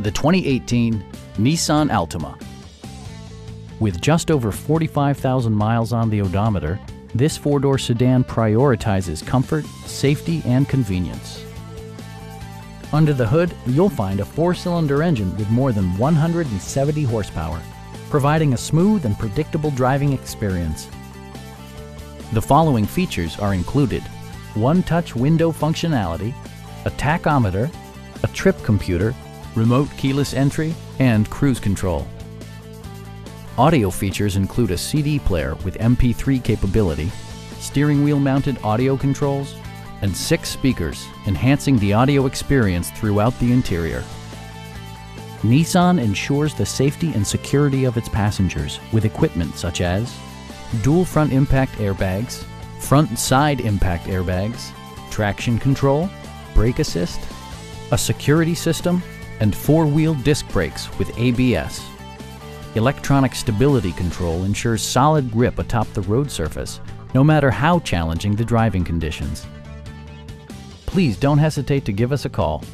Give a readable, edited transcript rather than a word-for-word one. the 2018 Nissan Altima. With just over 45,000 miles on the odometer, this four-door sedan prioritizes comfort, safety, and convenience. Under the hood, you'll find a four-cylinder engine with more than 170 horsepower, providing a smooth and predictable driving experience. The following features are included: one-touch window functionality, a tachometer, a trip computer, remote keyless entry, and cruise control. Audio features include a CD player with MP3 capability, steering wheel mounted audio controls, and 6 speakers, enhancing the audio experience throughout the interior. Nissan ensures the safety and security of its passengers with equipment such as dual front impact airbags, front and side impact airbags, traction control, brake assist, a security system, and 4-wheel disc brakes with ABS. Electronic stability control ensures solid grip atop the road surface, no matter how challenging the driving conditions. Please don't hesitate to give us a call.